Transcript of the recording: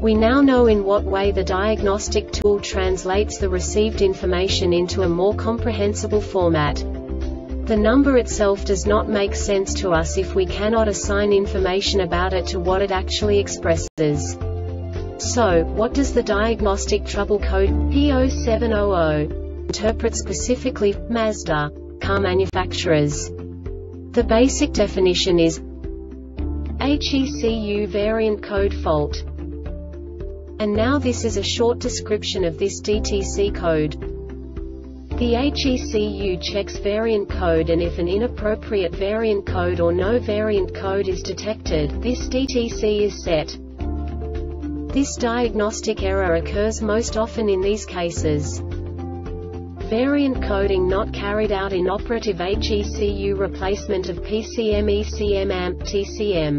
We now know in what way the diagnostic tool translates the received information into a more comprehensible format. The number itself does not make sense to us if we cannot assign information about it to what it actually expresses. So, what does the diagnostic trouble code P0700 interpret specifically for Mazda car manufacturers? The basic definition is HECU variant code fault. And now this is a short description of this DTC code. The HECU checks variant code, and if an inappropriate variant code or no variant code is detected, this DTC is set. This diagnostic error occurs most often in these cases: variant coding not carried out, inoperative HECU replacement of PCM ECM AMP TCM.